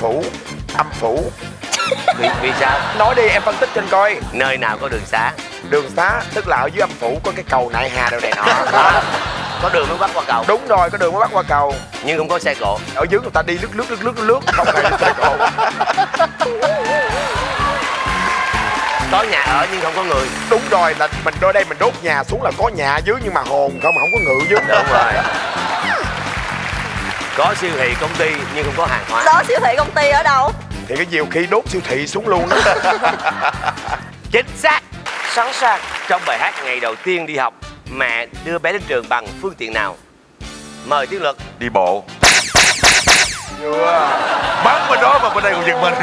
phủ, âm phủ. Vì sao? Nói đi em phân tích cho anh coi. Nơi nào có đường xá? Đường xá tức là ở dưới âm phủ có cái cầu Nại Hà đâu này nọ. Có đường mới bắt qua cầu. Đúng rồi, có đường mới bắt qua cầu. Nhưng không có xe cộ. Ở dưới người ta đi lướt không phải xe cộ. Có nhà ở nhưng không có người. Đúng rồi, là mình đôi đây mình đốt nhà xuống là có nhà dưới nhưng mà hồn không, mà không có ngự dưới. Đúng rồi. Có siêu thị công ty nhưng không có hàng hóa. Đó, siêu thị công ty ở đâu? Thì cái nhiều khi đốt siêu thị xuống luôn đó. Chính xác. Sẵn sàng. Trong bài hát ngày đầu tiên đi học, mẹ đưa bé đến trường bằng phương tiện nào? Mời Tiến Lực. Đi bộ. Bắn bên đó mà bên đây còn giật mình.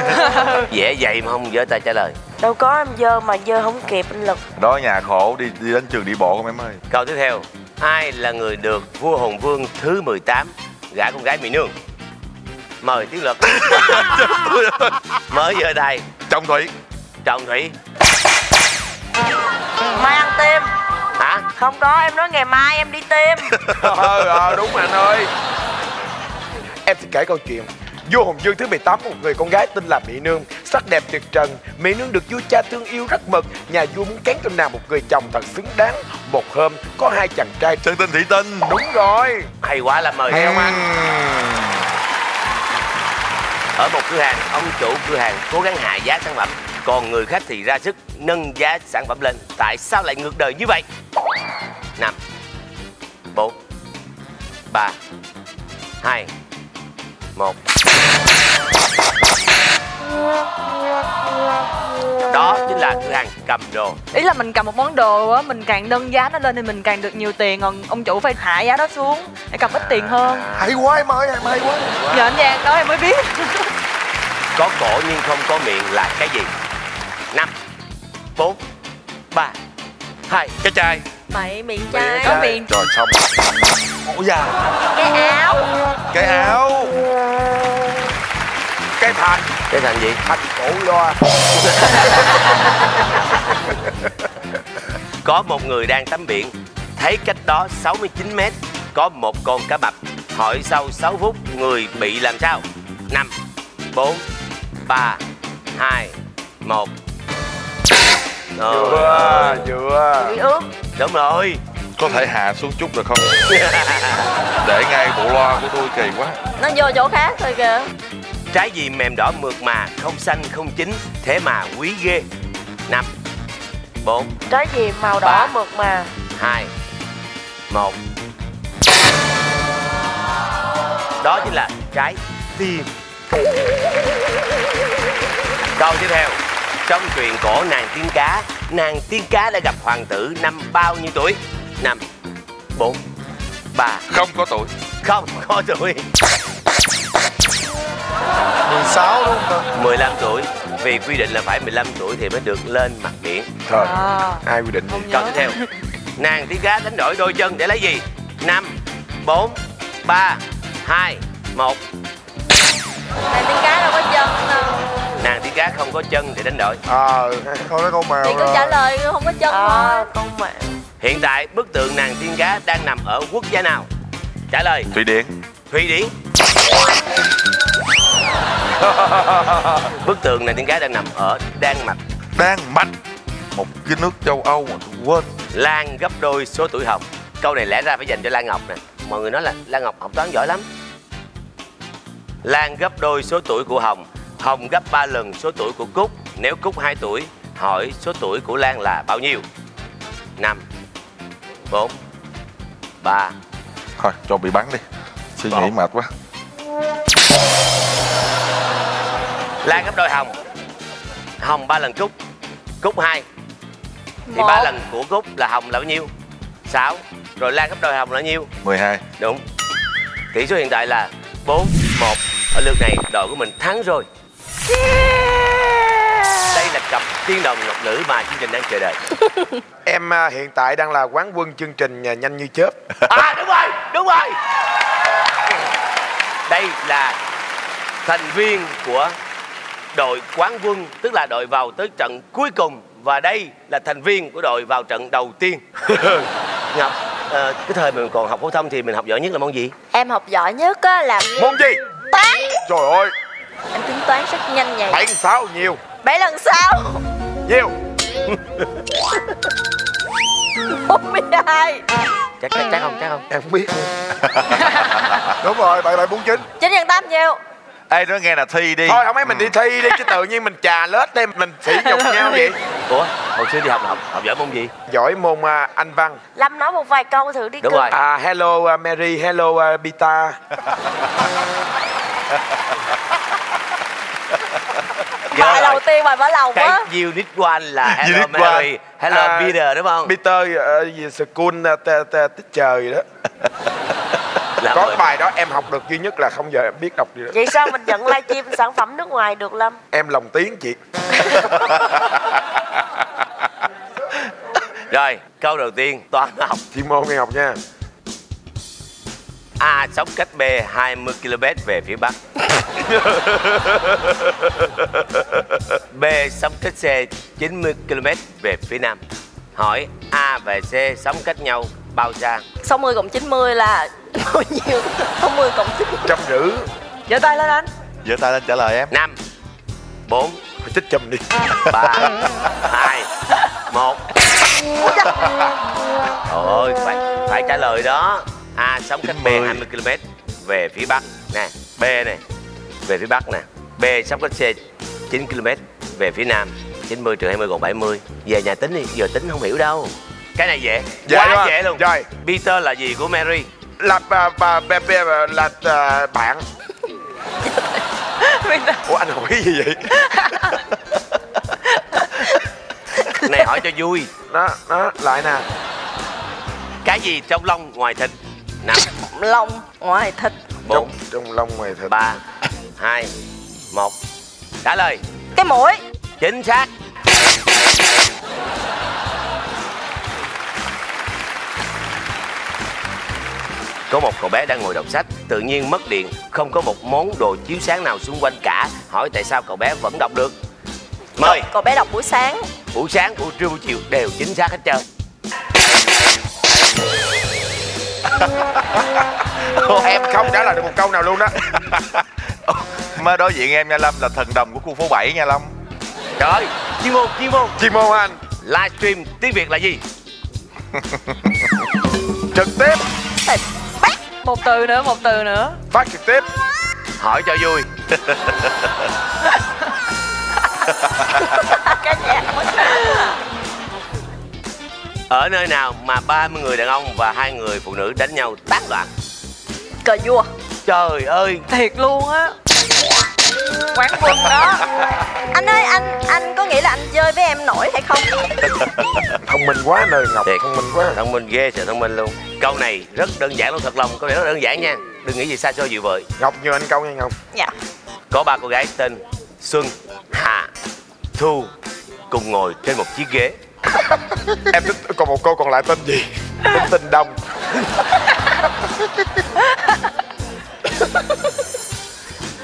Dễ vậy mà không giơ tay trả lời. Đâu có, em dơ mà dơ không kịp anh Lực. Đó, nhà khổ đi đến trường đi bộ không em ơi. Câu tiếp theo, ai là người được vua Hùng Vương thứ 18 gả con gái Mỹ Nương? Mời Tiến Lực. Mới giờ đây. Trọng Thủy. Mai ăn tim. Hả? Không có, em nói ngày mai em đi tim. Đúng rồi anh ơi. Em sẽ kể câu chuyện vua Hùng Vương thứ 18 có một người con gái tên là Mỹ Nương, sắc đẹp tuyệt trần. Mỹ Nương được vua cha thương yêu rất mực, nhà vua muốn kén trong nàng một người chồng thật xứng đáng. Một hôm có hai chàng trai Sơn Tinh Thủy Tinh. Đúng rồi, hay quá, là mời theo anh. Ở một cửa hàng, ông chủ cửa hàng cố gắng hạ giá sản phẩm, còn người khách thì ra sức nâng giá sản phẩm lên. Tại sao lại ngược đời như vậy? 5 4 3 2 1. Đó chính là cửa hàng cầm đồ. Ý là mình cầm một món đồ á, mình càng nâng giá nó lên thì mình càng được nhiều tiền, còn ông chủ phải hạ giá đó xuống để cầm ít tiền hơn. Hay quá em ơi, em hay quá. Nhờ anh Giang đó em mới biết. Có cổ nhưng không có miệng là cái gì? 5 4 3 2. Cái chai. Bậy miệng chai. Có miệng. Rồi xong. Ủa da. Cái áo. Cái thành gì? Thành cổ loa. Có một người đang tắm biển, thấy cách đó 69 mét có một con cá mập. Hỏi sau 6 phút người bị làm sao? 5 4 3 2 1. Vừa. Bị ướt. Đúng rồi. Có thể hạ xuống chút được không? Để ngay bộ loa của tôi kỳ quá. Nó vô chỗ khác thôi kìa. Trái gì mềm đỏ mượt mà, không xanh không chín, thế mà quý ghê? 5 4. Trái gì màu đỏ mượt mà. 2 1. Đó chính là trái tim. Câu tiếp theo, trong truyện cổ nàng tiên cá đã gặp hoàng tử năm bao nhiêu tuổi? 5 4 3. Không có tuổi. 16 đúng không? 15 tuổi. Vì quy định là phải 15 tuổi thì mới được lên mặt biển. Trời, ai quy định? Câu tiếp theo, nàng tiên cá đánh đổi đôi chân để lấy gì? 5 4 3 2 1. Nàng tiên cá đâu có chân đâu. Nàng tiên cá không có chân để đánh đổi. Không có con mèo. Thì cứ trả lời không có chân mà. Con mèo. Hiện tại bức tượng nàng tiên cá đang nằm ở quốc gia nào? Trả lời. Thụy Điển. Bức tượng này tiếng gái đang nằm ở Đan Mạch, một cái nước châu Âu mà tôi quên. Lan gấp đôi số tuổi học. Câu này lẽ ra phải dành cho Lan Ngọc nè. Mọi người nói là Lan Ngọc học toán giỏi lắm. Lan gấp đôi số tuổi của Hồng. Hồng gấp 3 lần số tuổi của Cúc. Nếu Cúc 2 tuổi, hỏi số tuổi của Lan là bao nhiêu? 5 4 3. Thôi cho bị bắn đi. Suy nghĩ mệt quá. Lan gấp đôi Hồng. Hồng 3 lần Cúc. Cúc 2. Thì 3 lần của Cúc là Hồng là bao nhiêu? 6. Rồi Lan gấp đôi Hồng là bao nhiêu? 12. Đúng. Tỷ số hiện tại là 4-1. Ở lượt này đội của mình thắng rồi. Đây là cặp tiên đồng ngọc nữ mà chương trình đang chờ đợi. Em hiện tại đang là quán quân chương trình Nhanh Như Chớp. Đúng rồi. Đây là thành viên của đội quán quân, tức là đội vào tới trận cuối cùng, và đây là thành viên của đội vào trận đầu tiên. Ngọc, cái thời mình còn học phổ thông thì mình học giỏi nhất là môn gì? Em học giỏi nhất á là môn gì? Toán. Trời ơi, Anh tính toán rất nhanh vậy. 7 lần 6 nhiều. 7 lần 6 nhiều. 42. Chắc không em không biết. Đúng rồi, 749. 9 nhân 8 nhiều. Ê, nó nghe là thi đi. Thôi không ấy, mình đi thi đi chứ tự nhiên mình trà lết đây mình sỉ nhục nhau vậy. Ủa, hồi xưa đi học là học giỏi môn gì? Giỏi môn Anh văn. Lâm nói một vài câu thử đi. Đúng rồi. Hello Mary, hello Pita. Bài đầu tiên bài mở lòng á. Cái you need one là hello you Mary, one. Hello Peter đúng không? Peter school teacher gì đó. Có rồi. Bài đó em học được duy nhất là không giờ em biết đọc gì đó. Vậy sao mình nhận livestream sản phẩm nước ngoài được Lâm? Em lòng tiếng chị. Rồi, câu đầu tiên toán học. Chuyên môn nghe học nha. A sóc cách B 20 km về phía Bắc. B sóc cách C 90 km về phía Nam. Hỏi A và C sống cách nhau bao xa? 60 cộng 90 là bao nhiêu? 60 cộng 90. 150. Giơ tay lên anh. Giơ tay lên trả lời em. 5 4. Phải chích chùm đi. 3 2 1. Trời ơi, phải trả lời đó. A sống cách B 20 km về phía Bắc nè. B này về phía Bắc nè. B sống cách C 9 km về phía Nam. 90 trừ 20 còn 70. Về nhà tính đi, giờ tính không hiểu đâu. Cái này dễ, quá dễ luôn. Rồi, Peter là gì của Mary? Là bạn. Ủa anh hỏi cái gì vậy? Này hỏi cho vui. Đó, lại nè. Cái gì trong lông ngoài thịt? 5 lông ngoài thịt. 4 trong lông ngoài thịt. 3 2 1. Trả lời. Cái mũi. Chính xác. Có một cậu bé đang ngồi đọc sách, tự nhiên mất điện, không có một món đồ chiếu sáng nào xung quanh cả. Hỏi tại sao cậu bé vẫn đọc được? Mời. Cậu bé đọc buổi sáng. Buổi sáng, buổi trưa, buổi chiều đều chính xác hết trơn. Em không trả lời được một câu nào luôn đó. Mà đối diện em nha Lâm là thần đồng của khu phố 7 nha Lâm. Trời, chuyên môn anh. Livestream tiếng Việt là gì? Trực tiếp. Một từ nữa. Phát trực tiếp. Hỏi cho vui. Ở nơi nào mà 30 người đàn ông và 2 người phụ nữ đánh nhau tán loạn? Cờ vua. Trời ơi, thiệt luôn á. Quán quân đó. Anh ơi, anh có nghĩ là anh chơi với em nổi hay không? Thông minh quá nơi Ngọc. Thiệt. Thông minh quá. Thông minh ghê trời, thông minh luôn. Câu này rất đơn giản luôn, thật lòng câu này rất đơn giản nha. Đừng nghĩ gì xa xôi gì vời. Ngọc nhờ anh câu nha Ngọc. Dạ. Có 3 cô gái tên Xuân, Hà, Thu cùng ngồi trên một chiếc ghế. Em thích còn một cô còn lại tên gì? Tên Tình Đông.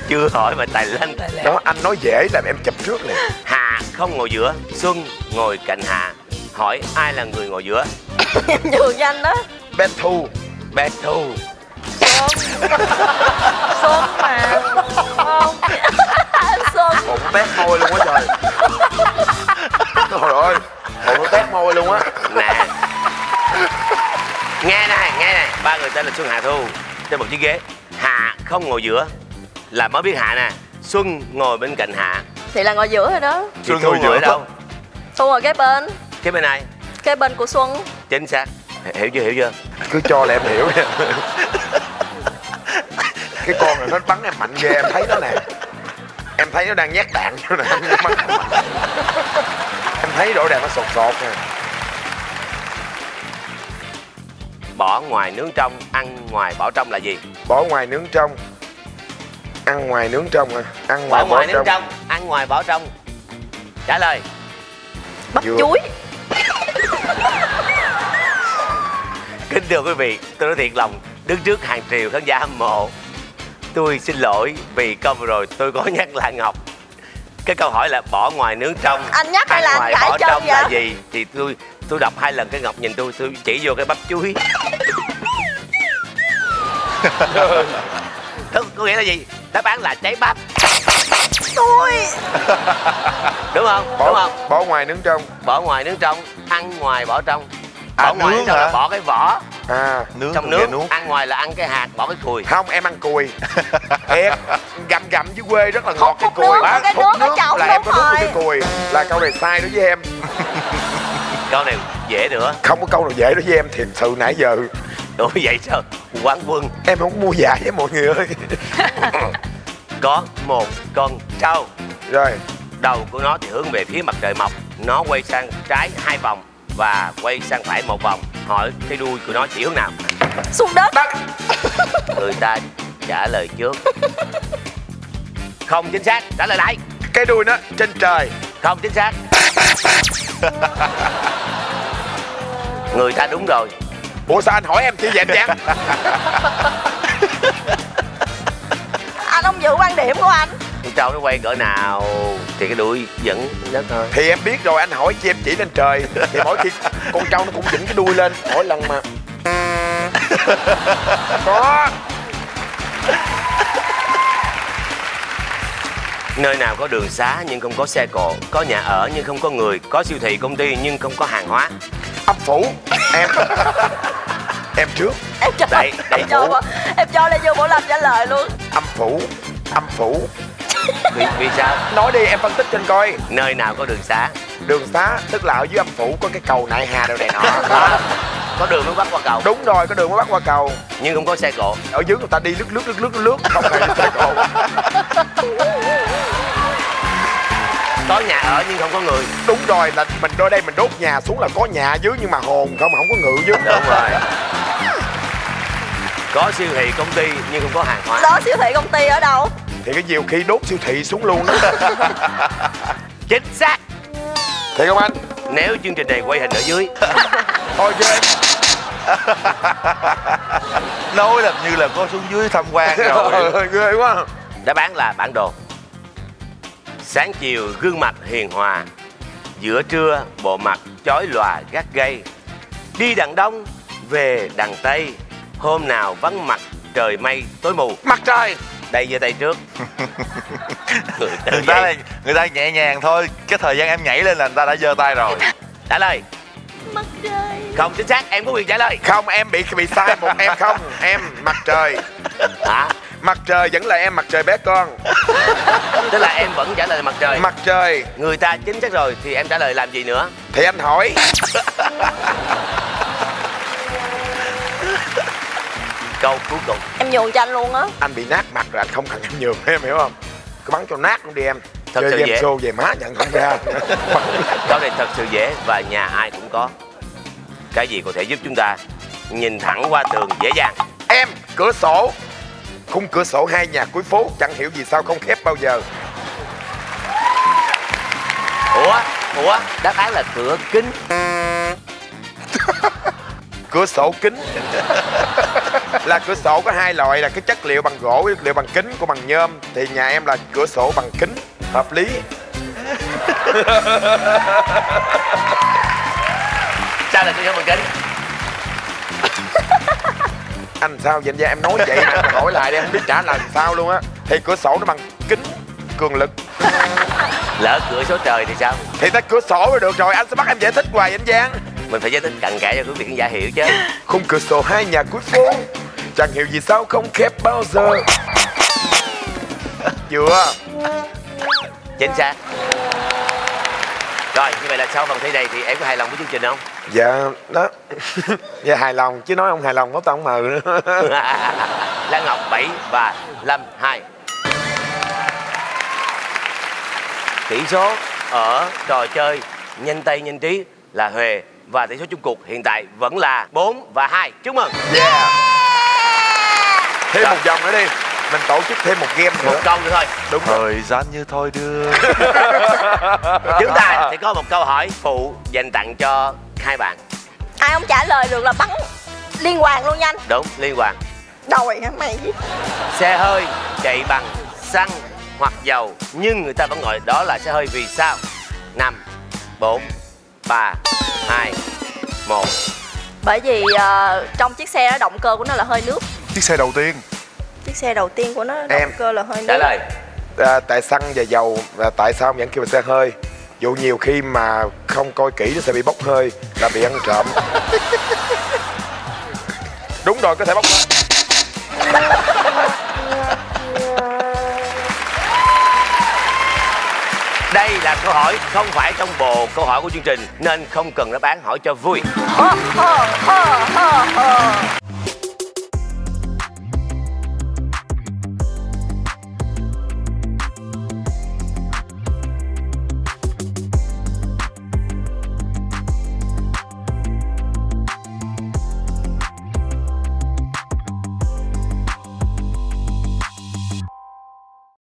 Chưa hỏi mà tài lanh. Đó, anh nói dễ làm em chập trước nè. Hà không ngồi giữa, Xuân ngồi cạnh Hà. Hỏi ai là người ngồi giữa? Nhường cho anh đó. Bé Thu. Xuân mà. Không. Xuân. Bụng tét môi luôn á trời. Trời ơi, bụng tét môi luôn á. Nè. Nghe này. 3 người tên là Xuân, Hà, Thu trên một chiếc ghế. Hà không ngồi giữa là mới biết Hạ nè. Xuân ngồi bên cạnh Hạ thì là ngồi giữa rồi đó. Xuân ngồi giữa đâu? Xuân ngồi cái bên này, cái bên của Xuân. Chính xác. Hiểu chưa? Cứ cho là em hiểu nè. Cái con này nó bắn em mạnh ghê, em thấy đó nè. Em thấy nó đang nhát đạn cho nè. Em thấy đổ đạn nó sột nè. Bỏ ngoài nướng trong, ăn ngoài bỏ trong là gì? Bỏ ngoài nướng trong, ăn ngoài nướng trong à? Ăn ngoài bỏ nướng trong, ăn ngoài bỏ trong. Trả lời. Bắp chuối. Kính thưa quý vị, tôi nói thiệt lòng, đứng trước hàng triệu khán giả hâm mộ, tôi xin lỗi vì câu vừa rồi tôi có nhắc Lan Ngọc. Cái câu hỏi là bỏ ngoài nướng trong, anh nhắc hay là anh bỏ trong vậy? Là gì? Thì tôi đọc 2 lần, cái Ngọc nhìn tôi chỉ vô cái bắp chuối. Có nghĩa là gì? Đáp án là trái bắp. tôi. Đúng không? Bỏ, đúng không? Bỏ ngoài nướng trong. Bỏ ngoài nướng trong. Ăn ngoài bỏ trong. Bỏ ngoài nướng trong là bỏ cái vỏ. À, nướng trong nước, nướng. Ăn ngoài là ăn cái hạt, bỏ cái cùi. Không, em ăn cùi. Em gặm gặm dưới quê rất là ngọt cái cùi. Cái nước ở chậu là em có nước cái cùi. Là câu này sai đối với em. Câu này dễ nữa. Không có câu nào dễ đối với em thiệt sự nãy giờ. Ủa vậy sao? Quán quân. Em không mua dạ với mọi người ơi. Có một con trâu. Rồi. Đầu của nó thì hướng về phía mặt trời mọc. Nó quay sang trái 2 vòng và quay sang phải 1 vòng. Hỏi cái đuôi của nó chỉ hướng nào? Xuống đất. Đất. Người ta trả lời trước. Không chính xác, trả lời lại. Cái đuôi nó trên trời. Không chính xác. Người ta đúng rồi. Ủa sao anh hỏi em chi vậy anh Giang? Anh không giữ quan điểm của anh. Con trâu nó quay cỡ nào thì cái đuôi vẫn đất thôi. Thì em biết rồi, anh hỏi chi em chỉ lên trời. Thì mỗi khi con trâu nó cũng vịn cái đuôi lên mỗi lần mà. Có. Nơi nào có đường xá nhưng không có xe cộ. Có nhà ở nhưng không có người. Có siêu thị công ty nhưng không có hàng hóa. Ấp phủ. Em em trước. Em cho đại, đại phủ. Em cho Lê Dương Bảo Lâm trả lời luôn. Âm phủ. Âm phủ. Vì sao? Nói đi em phân tích trên coi. Nơi nào có đường xá. Đường xá tức là ở dưới âm phủ có cái cầu Nại Hà đâu này nọ. Có đường mới bắt qua cầu. Đúng rồi, có đường mới bắt qua cầu. Nhưng không có xe cộ. Ở dưới người ta đi lướt không phải xe cộ. Có nhà ở nhưng không có người. Đúng rồi, là mình đôi đây mình đốt nhà xuống là có nhà dưới nhưng mà hồn không, mà không có ngựa dưới. Đúng rồi. Có siêu thị công ty nhưng không có hàng hóa. Đó, siêu thị công ty ở đâu? Thì cái nhiều khi đốt siêu thị xuống luôn đó. Chính xác. Thiệt không anh? Nếu chương trình này quay hình ở dưới. Thôi chứ em. Nói làm như là có xuống dưới tham quan rồi. Ghê quá. Đáp án là bản đồ. Sáng chiều gương mặt hiền hòa, giữa trưa bộ mặt chói lòa gắt gay. Đi đằng đông về đằng tây, hôm nào vắng mặt trời mây tối mù. Mặt trời. Đây giơ tay trước. người ta nhẹ nhàng thôi, cái thời gian em nhảy lên là người ta đã giơ tay rồi. Trả lời. Mặt trời. Không chính xác, em có quyền trả lời. Không, em bị sai một em không. Em mặt trời. Hả? Mặt trời vẫn là em mặt trời bé con. Tức là em vẫn trả lời mặt trời. Mặt trời. Người ta chính xác rồi thì em trả lời làm gì nữa? Thì anh hỏi. Câu cuối cùng. Em nhường cho anh luôn á. Anh bị nát mặt rồi anh không cần em nhường, em hiểu không? Cứ bắn cho nát luôn đi em. Thật chơi sự dễ. Show về má nhận không ra. Câu này thật sự dễ và nhà ai cũng có. Cái gì có thể giúp chúng ta nhìn thẳng qua tường dễ dàng? Em, cửa sổ. Khung cửa sổ hai nhà cuối phố, chẳng hiểu vì sao không khép bao giờ. Ủa, đáp án là cửa kính. Cửa sổ kính. Là cửa sổ có 2 loại, là cái chất liệu bằng gỗ, chất liệu bằng kính, của bằng nhôm. Thì nhà em là cửa sổ bằng kính, hợp lý. Sao là cửa sổ bằng kính? Anh sao vậy em nói vậy mà anh hỏi lại đi, em biết trả lời sao luôn á. Thì cửa sổ nó bằng kính cường lực. Lỡ cửa sổ trời thì sao? Thì ta cửa sổ rồi được rồi, anh sẽ bắt em giải thích hoài anh Giang. Mình phải giải thích cặn kẽ cho quý vị khán giả hiểu chứ. Khung cửa sổ 2 nhà cuối phố, chẳng hiểu vì sao không khép bao giờ. Vừa. Chính xác. Rồi, như vậy là sau phần thi này thì em có hài lòng với chương trình không? Dạ, đó. Dạ hài lòng, chứ nói không hài lòng tao không mờ nữa. Lan Ngọc 7 và Lâm 2. Tỷ số ở trò chơi nhanh tay nhanh trí là Huệ. Và tỷ số chung cuộc hiện tại vẫn là 4 và 2. Chúc mừng. Yeah. Thêm một vòng nữa đi. Mình tổ chức thêm một game nữa. Một câu nữa thôi. Đúng rồi. Thời gian như thôi đưa. Chúng ta sẽ có một câu hỏi phụ dành tặng cho 2 bạn. Ai không trả lời được là bắn liên hoàn luôn nha anh. Đúng, liên hoàn. Đòi hả mày? Xe hơi chạy bằng xăng hoặc dầu, nhưng người ta vẫn gọi đó là xe hơi vì sao? 5, 4, 3, 2, 1. Bởi vì trong chiếc xe đó, động cơ của nó là hơi nước. Chiếc xe đầu tiên của nó động cơ là hơi nước. Trả lời. tại xăng và dầu, tại sao vẫn kêu là xe hơi? Dù nhiều khi mà không coi kỹ nó sẽ bị bốc hơi, là bị ăn trộm. Đúng rồi, có thể bốc hơi. Đây là câu hỏi không phải trong bộ câu hỏi của chương trình, nên không cần đáp án, hỏi cho vui.